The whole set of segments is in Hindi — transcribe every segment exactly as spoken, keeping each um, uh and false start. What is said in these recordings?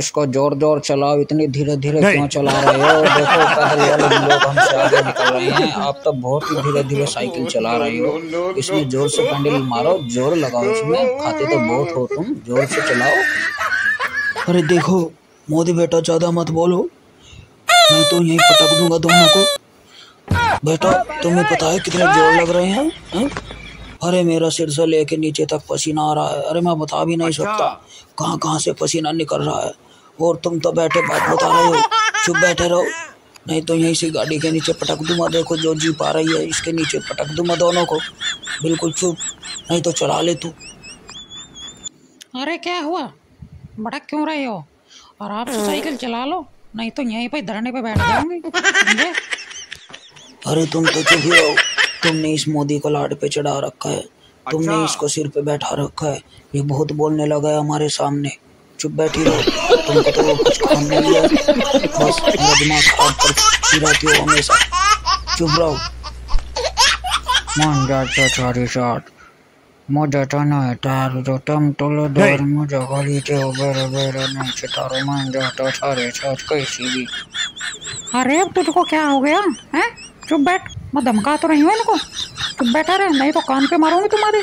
देश को जोर जोर चलाओ, इतनी धीरे धीरे क्यों चला रहे हो? देखो पहले वाले लोग हमसे आगे निकल रहे हैं, आप तो बहुत ही धीरे धीरे साइकिल चला रहे हो। इसमें जोर से पेंडल मारो, जोर लगाओ, इसमें खाते तो बहुत हो तुम, जोर से चलाओ। अरे देखो मोदी बेटा ज्यादा मत बोलो, मैं तो यही पटक दूंगा दोनों को। बेटा तुम्हें पता है कितने जोर लग रहे हैं है? अरे मेरा सिर से लेके नीचे तक पसीना आ रहा है, अरे मैं बता भी नहीं सकता कहाँ कहाँ से पसीना निकल रहा है, और तुम तो बैठे बात बता रहे हो। चुप बैठे रहो, नहीं तो यहीं से गाड़ी के नीचे पटक दूंगा। देखो जो जीप आ रही है इसके नीचे पटक दूंगा दोनों को, बिल्कुल चुप, नहीं तो चला ले तू। अरे क्या हुआ, भड़क क्यों रहे हो? और आप साइकिल चला लो, नहीं तो यहीं पर धरने पर बैठ जाऊंगी। अरे तुम तो चुप ही हो, तुमने इस मोदी को लाड पे चढ़ा रखा है, तुमने इसको सिर पे बैठा रखा है, ये बहुत बोलने लगा है हमारे सामने। चुप बैठी रहो, तुमको तो कुछ काम नहीं है, बस मेरा दिमाग खराब करती रहती हो हमेशा। चुप रहो। मान जाता सारी साथ मुझे तो नहीं तार जो तुम तो लो दौर मुझे गली के उबेरे बेरे नहीं सितारो मान जाता सारे साथ कैसी भी। अरे अब तुझको क्या हो गया है? चुप बैठ, मैं धमका तो रही हूँ इनको। चुप बैठा रहे, नहीं तो कान पे मारूंगी तुम्हारे।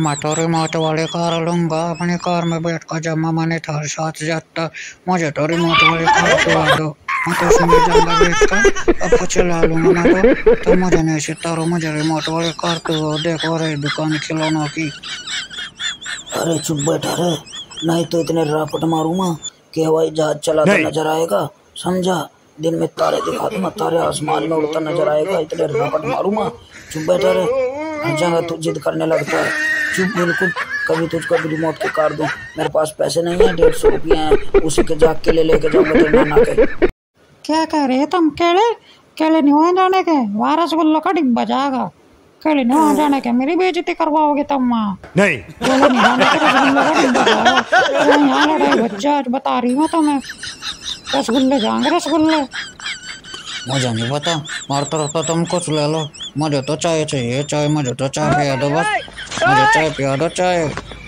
मातोरे मात वाले कार लूंगा, अपने कार में बैठ कर जमा मैंने थार साथ जाता, मुझे तोरे मात वाले कार चला दो, मैं तो उसमें जाऊंगा बैठ कर, अब चला लूंगा मैं तो, तो मुझे नहीं सितारो मुझे रिमोट वाले कार को देखो रही दुकान खिलौनों की। अरे चुप बैठा रहे, नहीं तो इतने रापट मारूंगा कि हवाई जहाज चलाता नजर आएगा, समझा? दिन में तारे दिखा दूंगा, तारे आसमान में उड़ता नजर आएगा, इतने रपट मारूंगा। चुप बैठा रहे, हर जगह तू जिद करने लगता है। चुप बिल्कुल, कभी तुझको भी रिमोट की कार दूं, मेरे पास पैसे नहीं है, डेढ़ सौ रुपये हैं, उसी के जाग के ले लेके जाऊंगा तेरे नाना के। क्या कह रहे तुम? केले केले नहीं हो जाने के, वारस गुल्लो का डिब्बा जाएगा, केले नहीं हो जाने के, मेरी बेइज्जती करवाओगे तुम। नहीं केले नहीं जाने के, रसगुल्लो का डिब्बा जाएगा, यहाँ लड़ाई बच्चा बता रही हूँ तुम्हें, रसगुल्ले जाएंगे रसगुल्ले। मुझे नहीं पता, मारते रहता, तुम कुछ ले लो, मुझे तो चाय चाहिए, चाय मुझे तो चाय पिया दो, बस मुझे चाय पिया दो, चाय।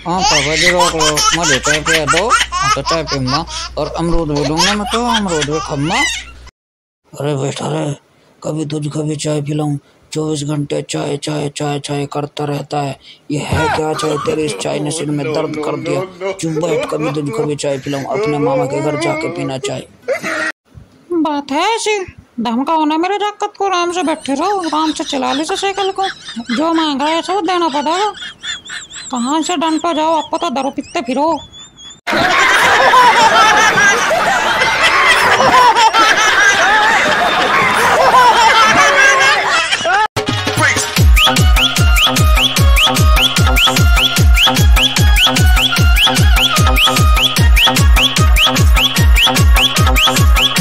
हाँ पापा जी रोक लो, मुझे चाय पिया दो, मैं तो चाय पीऊँगा, और अमरूद भी लूँगा मैं तो, अमरूद भी खाऊंगा। अरे बैठा रहे, कभी दूध कभी चाय पिलाऊँ, चौबीस घंटे चाय चाय चाय चाय करता रहता है, ये है क्या चाय? तेरी इस चाय ने सिर में दर्द कर दिया। चुप बैठ, कभी तुझ को भी चाय पिलाऊं, अपने मामा के घर जाके पीना चाय। बात है ऐसी, धमका होना मेरे जाकत को, आराम से बैठे रहो, आराम से चला ले साइकिल को, जो मांगा है सब देना पड़ेगा, कहाँ से डन पर जाओ, आपको तो दरो पिटते फिरो। I'm